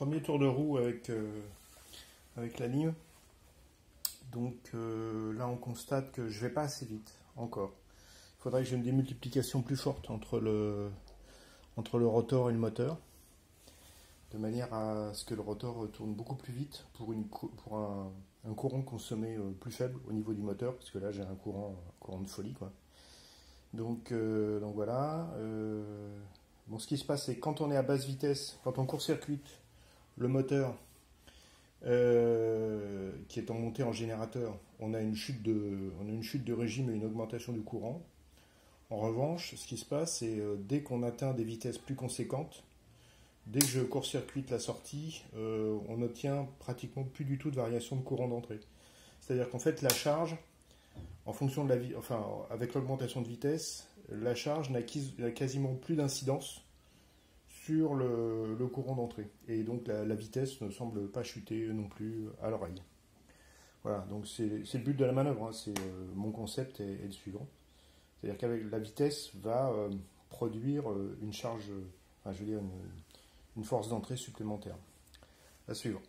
premier tour de roue avec la ligne. Donc là on constate que je vais pas assez vite encore. Il faudrait que j'ai une démultiplication plus forte entre le rotor et le moteur, de manière à ce que le rotor tourne beaucoup plus vite pour un courant consommé plus faible au niveau du moteur, parce que là j'ai un courant de folie quoi. Donc voilà. Bon, ce qui se passe, c'est quand on est à basse vitesse, quand on court-circuite le moteur qui est en montée en générateur, on a une chute de régime et une augmentation du courant. En revanche, ce qui se passe, c'est dès qu'on atteint des vitesses plus conséquentes, dès que je court-circuite la sortie, on n'obtient pratiquement plus du tout de variation de courant d'entrée. C'est-à-dire qu'en fait, la charge, en fonction de avec l'augmentation de vitesse, la charge n'a quasiment plus d'incidence sur le courant d'entrée. Et donc la vitesse ne semble pas chuter non plus à l'oreille. Voilà, donc c'est le but de la manœuvre, hein. Mon concept est le suivant. C'est-à-dire qu'avec la vitesse va produire une charge, enfin, je veux dire une force d'entrée supplémentaire. À suivre.